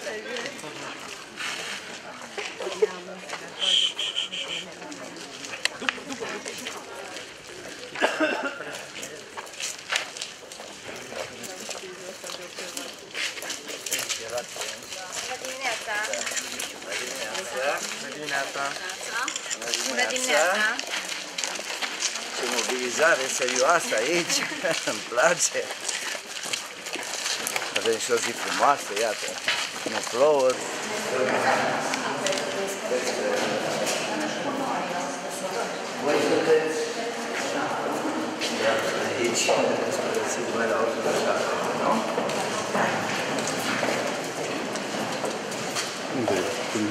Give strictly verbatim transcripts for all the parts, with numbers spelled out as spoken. Bună dimineața! Ce mobilizare serioasă aici! Îmi place! Avem și o zi frumoasă, iată! Nu plouă! Voi sunteți aici, despărățiți mai la ocultare, nu? Unde e? Cum e?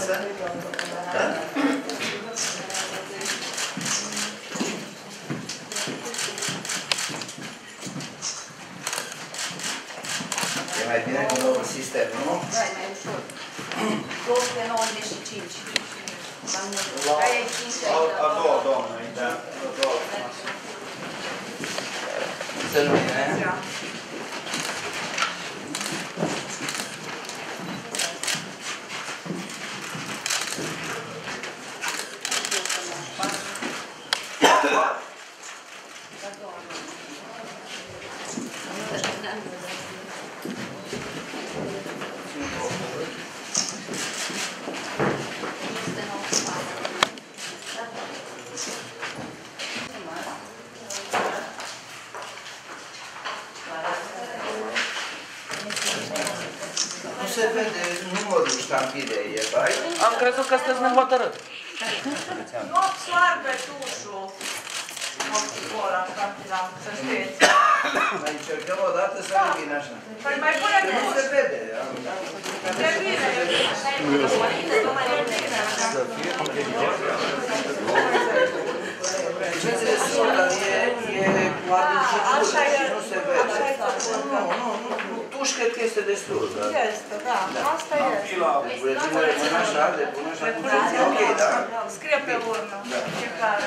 E mai bine cu noul sistem, nu? Da, e mai ușor. două sute nouăzeci și cinci. A doua doamnă, da? A doua doamnă. Să nu bine? Da. Se vede numărul ștampilei, e bai? Am crezut că sunteți nehotărât. Nu-ți soarbe tușul. Morticora, ștampila, să știți. Mai încercăm o dată să nu vine așa. Păi mai bune de nu se vede. Se vine. Să fie inteligent. Ce ți-e surda? E cu adâncitură și nu se vede. Nu, nu, nu. Tuș, cred că este destul, da? Este, da. Asta este. Și la buletinul de până așa, de până așa, cum se zice, ok, da? Scrie pe urnă, e clară.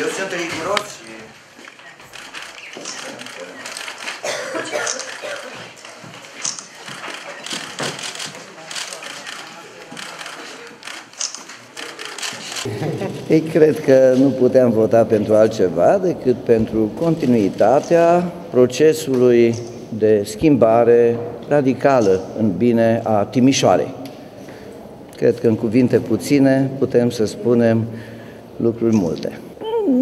Eu sunt riguros și... Ei cred că nu puteam vota pentru altceva decât pentru continuitatea procesului de schimbare radicală în bine a Timișoarei. Cred că în cuvinte puține putem să spunem lucruri multe.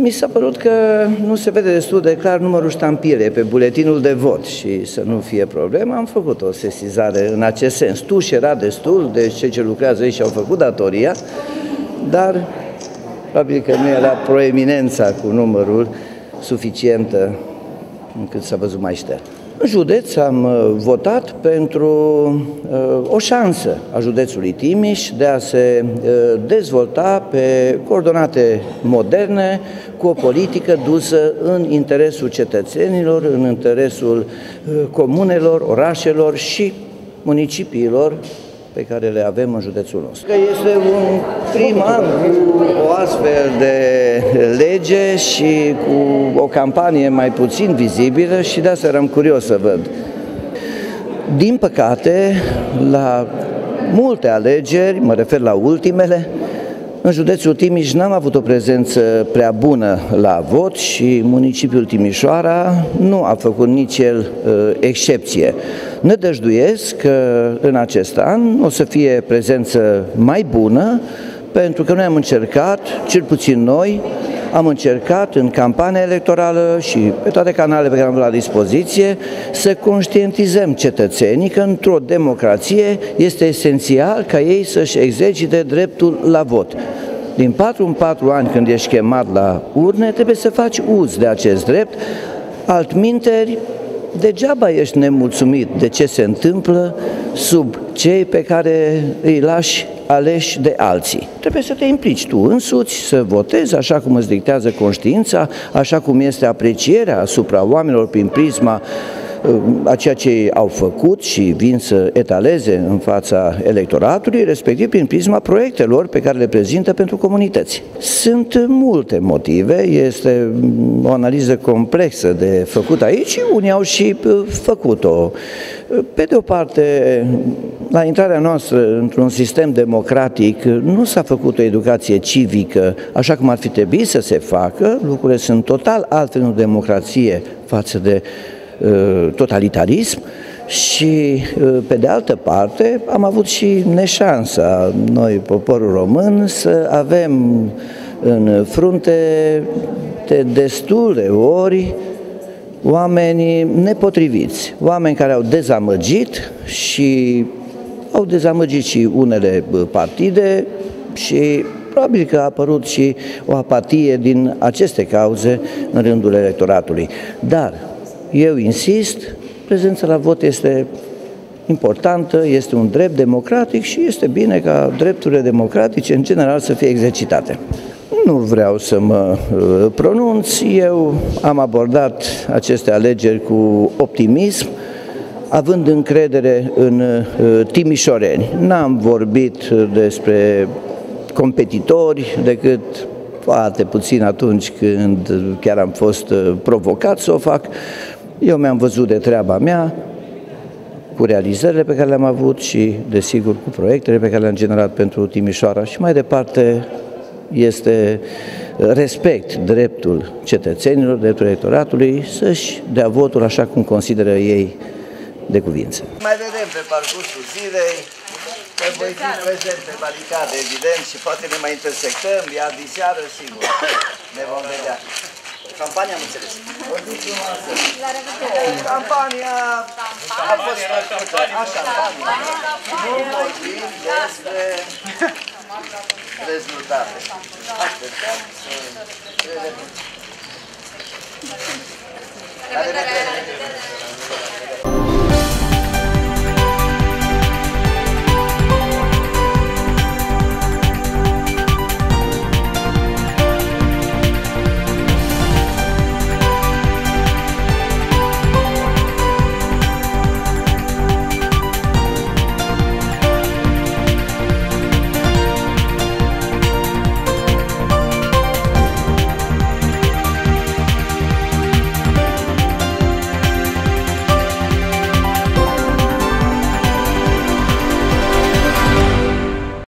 Mi s-a părut că nu se vede destul de clar numărul ștampilei pe buletinul de vot și să nu fie problemă, am făcut o sesizare în acest sens. Tuș era destul, deci cei ce lucrează aici au făcut datoria, dar probabil că nu era proeminența cu numărul suficientă încât s-a văzut mai șters. În județ am votat pentru o șansă a județului Timiș de a se dezvolta pe coordonate moderne cu o politică dusă în interesul cetățenilor, în interesul comunelor, orașelor și municipiilor pe care le avem în județul nostru. Este un prim an cu o astfel de lege și cu o campanie mai puțin vizibilă și de asta eram curios să văd. Din păcate, la multe alegeri, mă refer la ultimele, în județul Timiș n-am avut o prezență prea bună la vot și municipiul Timișoara nu a făcut nici el excepție. Nădăjduiesc că în acest an o să fie prezență mai bună pentru că noi am încercat, cel puțin noi, am încercat în campania electorală și pe toate canalele pe care am avut la dispoziție să conștientizăm cetățenii că într-o democrație este esențial ca ei să-și exercite dreptul la vot. Din patru în patru ani când ești chemat la urne trebuie să faci uz de acest drept, altminteri degeaba ești nemulțumit de ce se întâmplă sub cei pe care îi lași aleși de alții. Trebuie să te implici tu însuți, să votezi așa cum îți dictează conștiința, așa cum este aprecierea asupra oamenilor prin prisma a ceea ce au făcut și vin să etaleze în fața electoratului, respectiv prin prisma proiectelor pe care le prezintă pentru comunități. Sunt multe motive, este o analiză complexă de făcut aici, unii au și făcut-o. Pe de o parte, la intrarea noastră într-un sistem democratic nu s-a făcut o educație civică, așa cum ar fi trebuit să se facă, lucrurile sunt total altfel în democrație față de uh, totalitarism și, uh, pe de altă parte, am avut și neșansa, noi, poporul român, să avem în frunte de destule ori oameni nepotriviți, oameni care au dezamăgit și au dezamăgit și unele partide și probabil că a apărut și o apatie din aceste cauze în rândul electoratului. Dar eu insist, prezența la vot este importantă, este un drept democratic și este bine ca drepturile democratice în general să fie exercitate. Nu vreau să mă pronunț, eu am abordat aceste alegeri cu optimism, având încredere în timișoreni. N-am vorbit despre competitori decât foarte puțin atunci când chiar am fost provocat să o fac. Eu mi-am văzut de treaba mea, cu realizările pe care le-am avut și, desigur, cu proiectele pe care le-am generat pentru Timișoara și mai departe este respect dreptul cetățenilor, dreptul electoratului să-și dea votul așa cum consideră ei de cuvință. Mai vedem pe parcursul zilei, că voi fi prezent pe baricade, evident, și poate ne mai intersectăm, iar diseară, sigur, ne vom vedea. Campania, am înțeles. Campania a fost făcută, așa, nu vorbim despre rezultate. Așteptăm să vedem.